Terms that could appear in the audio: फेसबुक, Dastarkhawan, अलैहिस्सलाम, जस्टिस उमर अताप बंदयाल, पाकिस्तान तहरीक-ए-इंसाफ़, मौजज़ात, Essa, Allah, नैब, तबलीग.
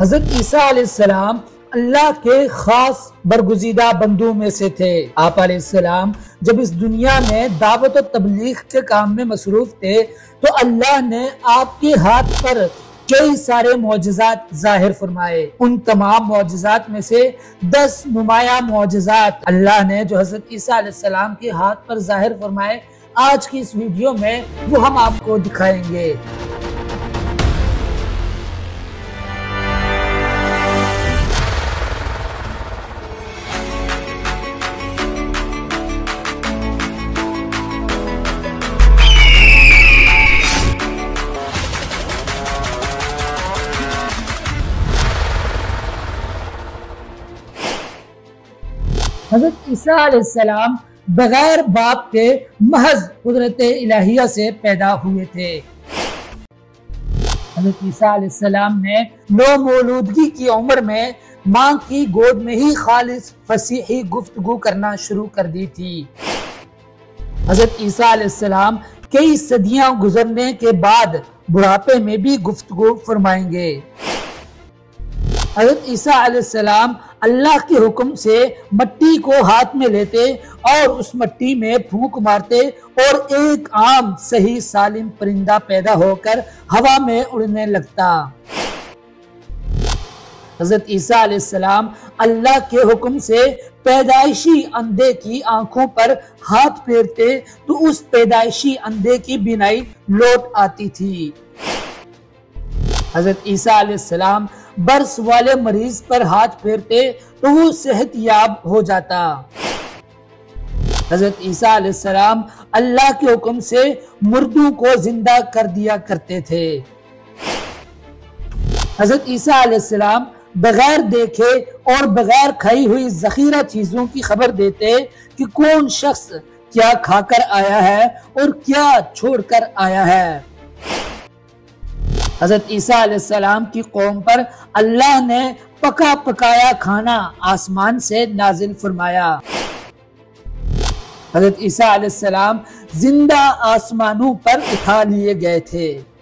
हजरत ईसा अलैहिस्सलाम अल्लाह के खास बरगुजीदा बंदों में से थे। आप अलैहिस्सलाम जब इस दुनिया में दावत और तबलीग के काम में मसरूफ थे तो अल्लाह ने आपके हाथ पर कई सारे मौजज़ात जाहिर फरमाए। उन तमाम मौजज़ात में से 10 नुमाया मौजज़ात अल्लाह ने जो हजरत ईसा अलैहिस्सलाम के हाथ पर जाहिर फरमाए, आज की इस वीडियो में वो हम आपको दिखाएंगे। हज़रत ईसा अलैहिस्सलाम बगैर बाप के महज कुदरत इलाहिया से पैदा हुए थे। हज़रत ईसा अलैहिस्सलाम ने नौमौलूदगी की उम्र में मां की गोद में ही खालिस फसीही गुफ्तगू करना शुरू कर दी थी। हज़रत ईसा अलैहिस्सलाम कई सदियां गुजरने के बाद बुढ़ापे में भी गुफ्तगू फरमाएंगे। हज़रत ईसा अलैहिस्सलाम अल्लाह के हुक्म से मट्टी को हाथ में लेते और उस मट्टी में फूंक मारते और एक आम सही सालिम परिंदा पैदा होकर हवा में उड़ने लगता। हज़रत ईसा अलैहिस्सलाम अल्लाह के हुक्म से पैदाइशी अंधे की आंखों पर हाथ फेरते तो उस पैदाइशी अंधे की बिनाई लौट आती थी। हज़रत ईसा अलैहिस्सलाम बर्स वाले मरीज पर हाथ फेरते तो वो सेहत याब हो जाता। हजरत ईसा अलैहिस्सलाम अल्लाह के हुक्म से मुर्दों को जिंदा कर दिया करते थे। हजरत ईसा अलैहिस्सलाम बगैर देखे और बगैर खाई हुई जखीरा चीजों की खबर देते कि कौन शख्स क्या खाकर आया है और क्या छोड़कर आया है। हज़रत ईसा अलैहिस्सलाम की कौम पर अल्लाह ने पका पकाया खाना आसमान से नाजिल फरमाया। हज़रत ईसा अलैहिस्सलाम जिंदा आसमानों पर उठा लिए गए थे।